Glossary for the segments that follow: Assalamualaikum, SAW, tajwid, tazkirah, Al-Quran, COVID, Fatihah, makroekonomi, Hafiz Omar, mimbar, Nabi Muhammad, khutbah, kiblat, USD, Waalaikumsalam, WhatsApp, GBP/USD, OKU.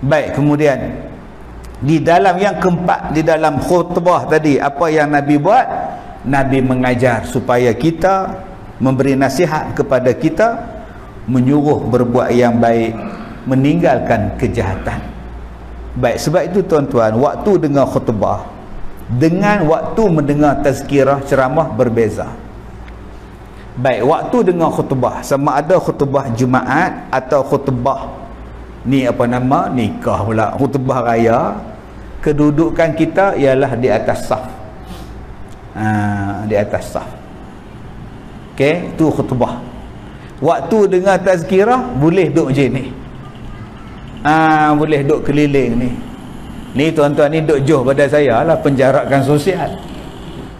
Baik, kemudian di dalam yang keempat, di dalam khutbah tadi, apa yang Nabi buat? Nabi mengajar supaya kita, memberi nasihat kepada kita, menyuruh berbuat yang baik, meninggalkan kejahatan. Baik, sebab itu tuan-tuan, waktu dengar khutbah dengan waktu mendengar tazkirah ceramah berbeza. Baik, waktu dengar khutbah, sama ada khutbah Jumaat atau khutbah ni apa nama, nikah pula, khutbah raya, kedudukan kita ialah di atas saf. Di atas saf. Okey, tu khutbah. Waktu dengar tazkirah boleh duduk je ni. Boleh duduk keliling ni. Ni tuan-tuan ni duk jauh pada saya lah, penjarakan sosial.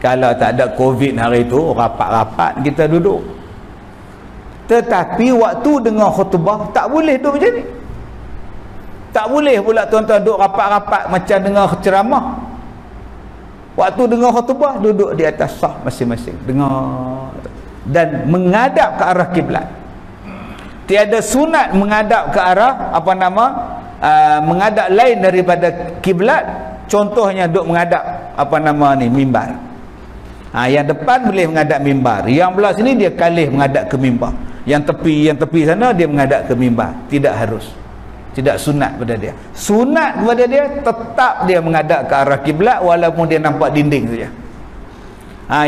Kalau tak ada COVID hari tu, rapat-rapat kita duduk. Tetapi waktu dengar khutbah tak boleh duduk macam ni. Tak boleh pula tuan-tuan duduk rapat-rapat macam dengar ceramah. Waktu dengar khutbah duduk di atas saf masing-masing, dengar dan menghadap ke arah kiblat. Tiada sunat menghadap ke arah apa nama, menghadap lain daripada kiblat. Contohnya duk menghadap apa nama ni, mimbar. Yang depan boleh menghadap mimbar, yang belah sini dia kalih menghadap ke mimbar, yang tepi sana dia menghadap ke mimbar. Tidak harus, tidak sunat pada dia. Sunat pada dia tetap dia menghadap ke arah kiblat walaupun dia nampak dinding saja.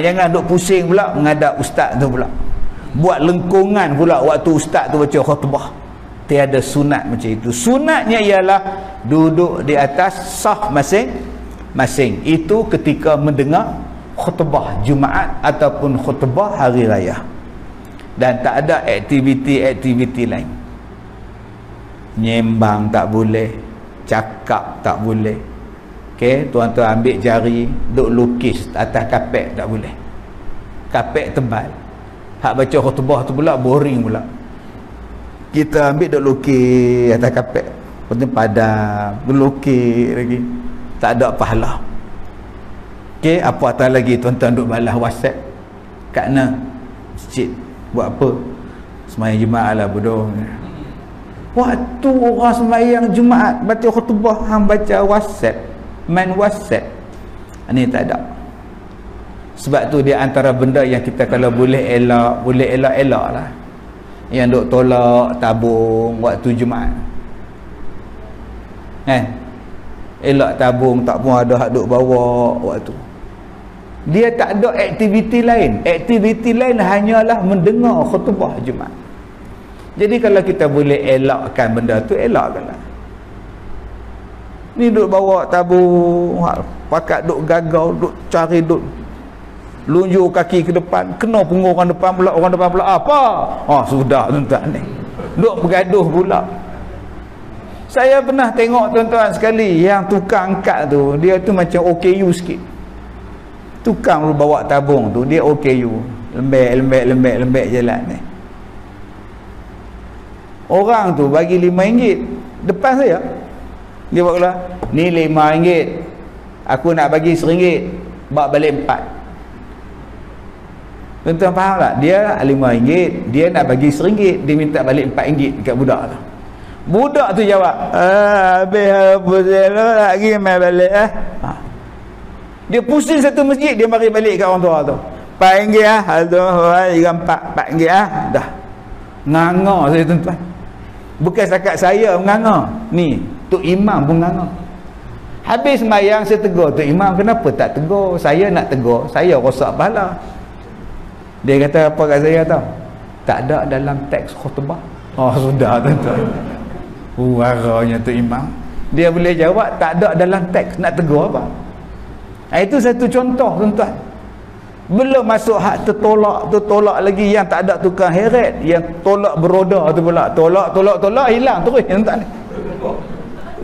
Jangan duk pusing pula menghadap ustaz tu pula, buat lengkungan pula waktu ustaz tu baca khutbah. Tiada sunat macam itu. Sunatnya ialah duduk di atas saf masing-masing. Itu ketika mendengar khutbah Jumaat ataupun khutbah hari raya. Dan tak ada aktiviti-aktiviti lain. Nyembang tak boleh, cakap tak boleh. Okey, tuan-tuan ambil jari, duk lukis atas kapet tak boleh. Kapet tebal. Hak baca khutbah tu pula boring pula. Kita ambil duk lukis atas kapet, penting padam, lukis lagi, tak ada pahala. Okey, apa atas lagi tuan-tuan duk balas WhatsApp kat mana masjid buat apa sembahyang Jumaat lah bodoh. Waktu orang sembahyang Jumaat baca khutbah hang baca WhatsApp, main WhatsApp, ni tak ada. Sebab tu dia antara benda yang kita kalau boleh elak, boleh elak-elak lah. Yang duk tolak tabung waktu Jumaat, elak tabung, tak pun ada hak duk bawa waktu. Dia tak ada aktiviti lain. Aktiviti lain hanyalah mendengar khutbah Jumaat. Jadi kalau kita boleh elakkan benda tu, elakkanlah. Ni duk bawa tabung, pakat duk gagau, duk cari, duk lunjuk kaki ke depan, kena punggung orang depan pula, apa? Sudah tuan-tuan ni duk bergaduh pula. Saya pernah tengok tuan-tuan sekali, yang tukang angkat tu, dia tu macam OKU sikit. Tukang bawa tabung tu, dia OKU, lembek jalan ni. Orang tu bagi RM5 depan saya. Dia buat pula, ni RM5, aku nak bagi RM1, bawa balik 4. Tuan-tuan faham tak? Dia RM5, dia nak bagi RM1, dia minta balik RM4 dekat budak tu. Budak tu jawab, habis apa saya lagi main balik Dia pusing satu masjid, dia mari balik kat orang tua tu. RM4 RM4 dah. Nganga saya tuan-tuan. Bukan setakat saya menganga, ni Tok Imam pun menganga. Habis sembahyang saya tegur Tok Imam, kenapa tak tegur? Saya nak tegur, saya rosak pahala. Dia kata apa kat saya tau? Tak ada dalam teks khutbah. Sudah tuan-tuan. Waranya tu imam. Dia boleh jawab tak ada dalam teks, nak tegur apa? Itu satu contoh tuan-tuan. Belum masuk hak tertolak lagi, yang tak ada tukang heret, yang tolak beroda tu pula. Tolak hilang terus tuan-tuan.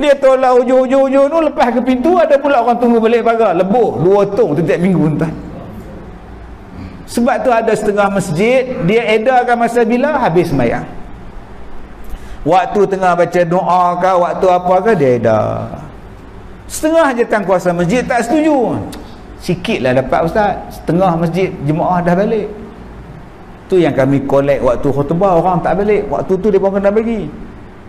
Dia tolak hujung-hujung tu, lepas ke pintu ada pula orang tunggu balik pagar, lebuh 2 tong setiap minggu tuan-tuan. Sebab tu ada setengah masjid dia edarkan masa bila habis sembahyang. Waktu tengah baca doa ke, waktu apa ke, dia edar. Setengah je tang kuasa masjid tak setuju. Sikitlah dapat ustaz. Setengah masjid jemaah dah balik. Tu yang kami collect waktu khutbah, orang tak balik. Waktu tu dia pun kena bagi.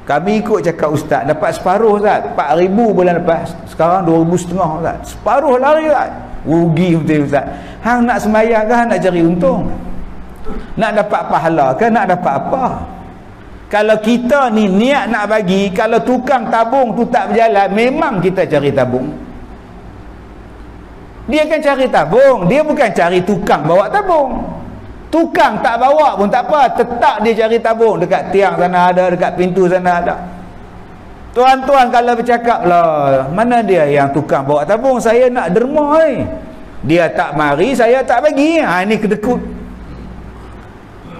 Kami ikut cakap ustaz, dapat separuh ustaz, 4,000 bulan lepas. Sekarang 2,500 ustaz. Separuh lari ustaz. Rugi betul ustaz. Hang nak sembahyang ke, hang nak cari untung? Nak dapat pahala ke, nak dapat apa? Kalau kita ni niat nak bagi, kalau tukang tabung tu tak berjalan, memang kita cari tabung. Dia kan cari tabung, dia bukan cari tukang bawa tabung. Tukang tak bawa pun tak apa, tetap dia cari tabung. Dekat tiang sana ada, dekat pintu sana ada. Tuan-tuan kalau bercakap lah, mana dia yang tukang bawa tabung, saya nak derma ni. Dia tak mari, saya tak bagi. Ha, ini kedekut.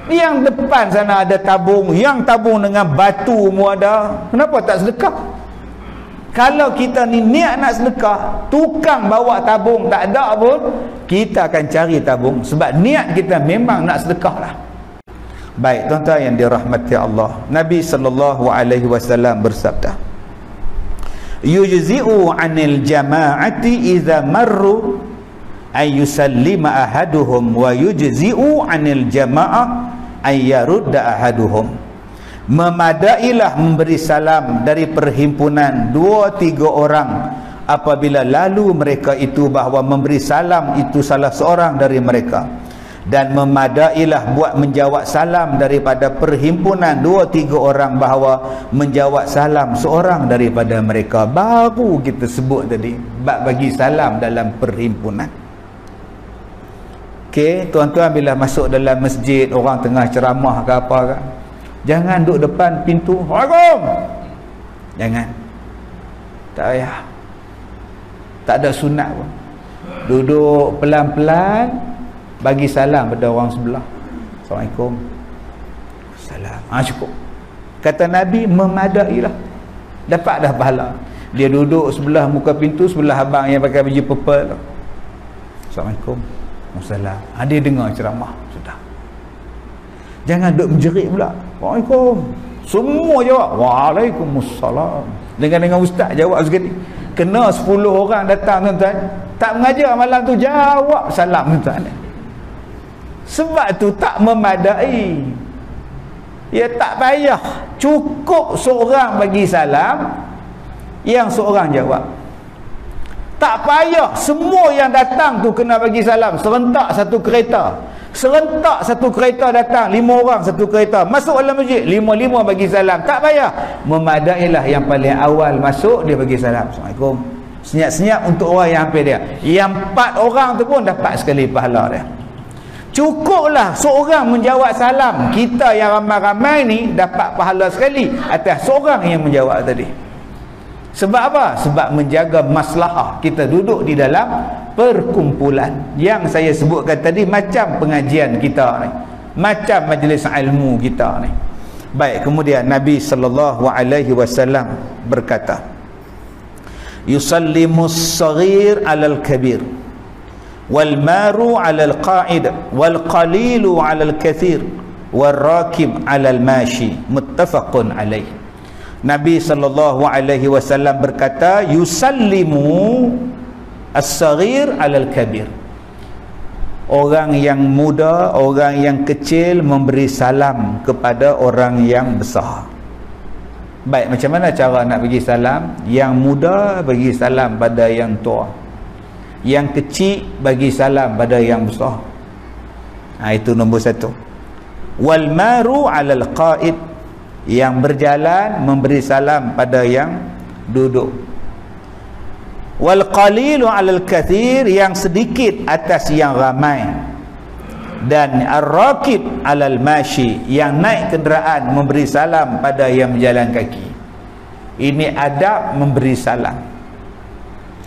Yang depan sana ada tabung, yang tabung dengan batu mu ada, kenapa tak sedekah? Kalau kita ni niat nak sedekah, tukang bawa tabung tak ada pun, kita akan cari tabung, sebab niat kita memang nak sedekah lah. Baik, tuan-tuan yang dirahmati Allah, Nabi SAW bersabda, yujzi'u anil jama'ati iza marru ayyusallima ahaduhum wa yujzi'u anil jama'ah ayyarudda ahaduhum. Memadailah memberi salam dari perhimpunan 2-3 orang apabila lalu mereka itu, bahawa memberi salam itu salah seorang dari mereka, dan memadailah buat menjawab salam daripada perhimpunan 2-3 orang bahawa menjawab salam seorang daripada mereka. Baru kita sebut tadi bab bagi salam dalam perhimpunan. Okey, tuan-tuan bila masuk dalam masjid, orang tengah ceramah ke apa ke, jangan duduk depan pintu, "Assalamualaikum." Jangan. Tak payah. Tak ada sunat pun. Duduk pelan-pelan, bagi salam pada orang sebelah. "Assalamualaikum." "Salam." Ah, cukup. Kata Nabi, memadailah. Dapat dah pahala. Dia duduk sebelah muka pintu, sebelah abang yang pakai baju purple. "Assalamualaikum." Wassalam. Ada dengar ceramah sudah. Jangan duk menjerit pula. Waalaikum. Semua jawab waalaikumsalam. Dengan ustaz jawab sekali. Kena 10 orang datang tuan-tuan, tak mengajar malam tu jawab salam tuan-tuan. Sebab tu tak memadai. Ya tak payah, cukup seorang bagi salam, yang seorang jawab. Tak payah semua yang datang tu kena bagi salam. Serentak satu kereta, serentak satu kereta datang, 5 orang satu kereta masuk dalam masjid, 5-5 bagi salam. Tak payah. Memadailah yang paling awal masuk, dia bagi salam, "Assalamualaikum." Senyap-senyap untuk orang yang hampir dia. Yang 4 orang tu pun dapat sekali pahala dia. Cukuplah seorang menjawab salam. Kita yang ramai-ramai ni dapat pahala sekali atas seorang yang menjawab tadi. Sebab apa? Sebab menjaga maslahah. Kita duduk di dalam perkumpulan. Yang saya sebutkan tadi macam pengajian kita ni, macam majlis ilmu kita ni. Baik, kemudian Nabi SAW berkata, yusallimus saghir alal kabir, wal maru alal qa'id, wal qalilu alal kathir, wal rakib alal mashi. Muttafaqun alaih. Nabi SAW berkata, yusallimu as-saghir alal-kabir. Orang yang muda, orang yang kecil memberi salam kepada orang yang besar. Baik, macam mana cara nak bagi salam? Yang muda bagi salam pada yang tua, yang kecil bagi salam pada yang besar. Ha, itu nombor 1. Wal-maru alal-qaid, yang berjalan memberi salam pada yang duduk. Wal qalilu alal kathir, yang sedikit atas yang ramai. Dan ar-rakib alal mashi, yang naik kenderaan memberi salam pada yang berjalan kaki. Ini adab memberi salam.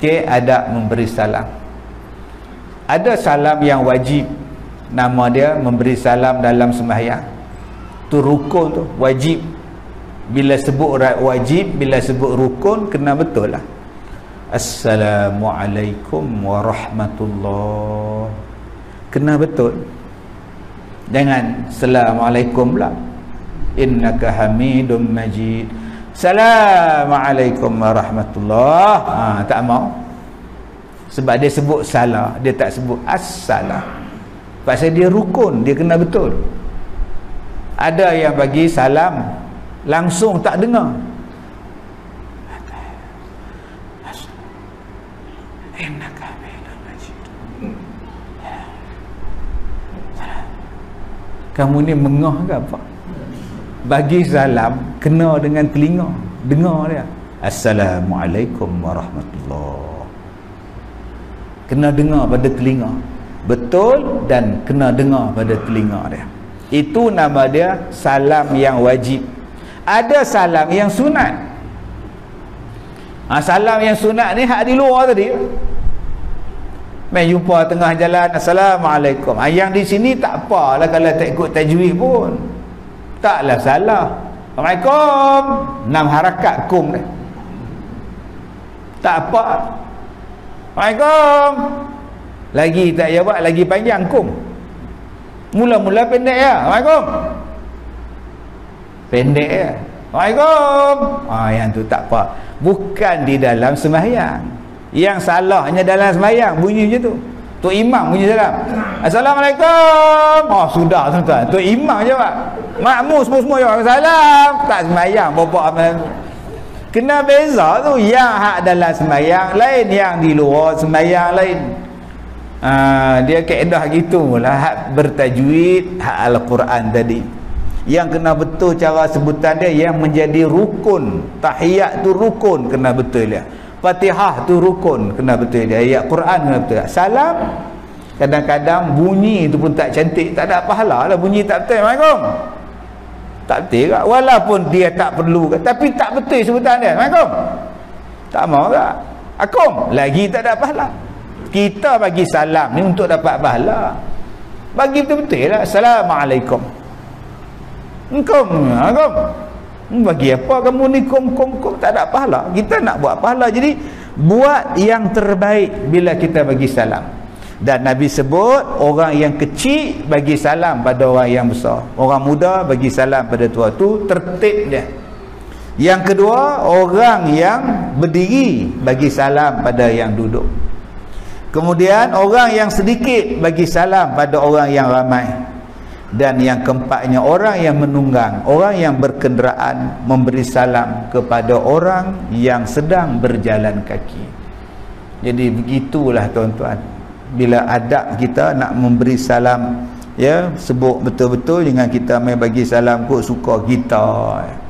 Okey, adab memberi salam. Ada salam yang wajib, nama dia memberi salam dalam sembahyang. Tu rukun tu wajib. Bila sebut wajib, bila sebut rukun, kena betul lah. Assalamualaikum warahmatullah, kena betul. Jangan assalamualaikum lah, innaka hamidum majid, assalamualaikum warahmatullah. Ha, tak mau. Sebab dia sebut salah, dia tak sebut assalam. Pasal dia rukun, dia kena betul. Ada yang bagi salam langsung tak dengar. Kamu ni mengah ke apa? Bagi salam kena dengan telinga, dengar dia assalamualaikum warahmatullahi, kena dengar pada telinga betul, dan kena dengar pada telinga dia. Itu nama dia salam yang wajib. Ada salam yang sunat. Salam yang sunat ni hak di luar tadi, main jumpa tengah jalan assalamualaikum. Yang di sini tak apalah kalau tak ikut tajwid pun, taklah salah assalamualaikum 6 harakat kum ni tak apa. Assalamualaikum lagi tak jawab, lagi panjang kum. Mula-mula pendek ya assalamualaikum, pendek ya assalamualaikum. Yang tu tak apa, bukan di dalam sembahyang. Yang salahnya dalam sembahyang bunyi je tu. Tok imam bunyi salam assalamualaikum. Sudah tuan-tuan, tok imam jawab, makmum semua-semua jawab salam, tak sembahyang bapak amal. Kena beza tu, yang hak dalam sembahyang lain, yang di luar sembahyang lain. Dia kaedah gitu lah hak bertajwid, hak Al-Quran tadi. Yang kena betul cara sebutan dia, yang menjadi rukun. Tahiyat tu rukun, kena betul dia. Fatihah tu rukun, kena betul dia. Ayat Quran kena betul. Salam kadang-kadang bunyi tu pun tak cantik, tak ada pahala lah bunyi tak betul. Assalamualaikum tak betul tak? Walaupun dia tak perlu, tapi tak betul sebutan dia. Assalamualaikum tak mau tak? Akum lagi tak ada pahala. Kita bagi salam ni untuk dapat pahala, bagi betul-betul lah assalamualaikum. Engkau Assalamualaikum bagi apa kamu ni kom-kom-kom, tak ada pahala. Kita nak buat pahala, jadi buat yang terbaik bila kita bagi salam. Dan Nabi sebut orang yang kecil bagi salam pada orang yang besar, orang muda bagi salam pada tua, tu tertib dia. Yang kedua, orang yang berdiri bagi salam pada yang duduk. Kemudian orang yang sedikit bagi salam pada orang yang ramai. Dan yang keempatnya, orang yang menunggang, orang yang berkenderaan memberi salam kepada orang yang sedang berjalan kaki. Jadi begitulah tuan-tuan, bila adab kita nak memberi salam, ya, sebut betul-betul. Jangan kita main bagi salam kok suka kita.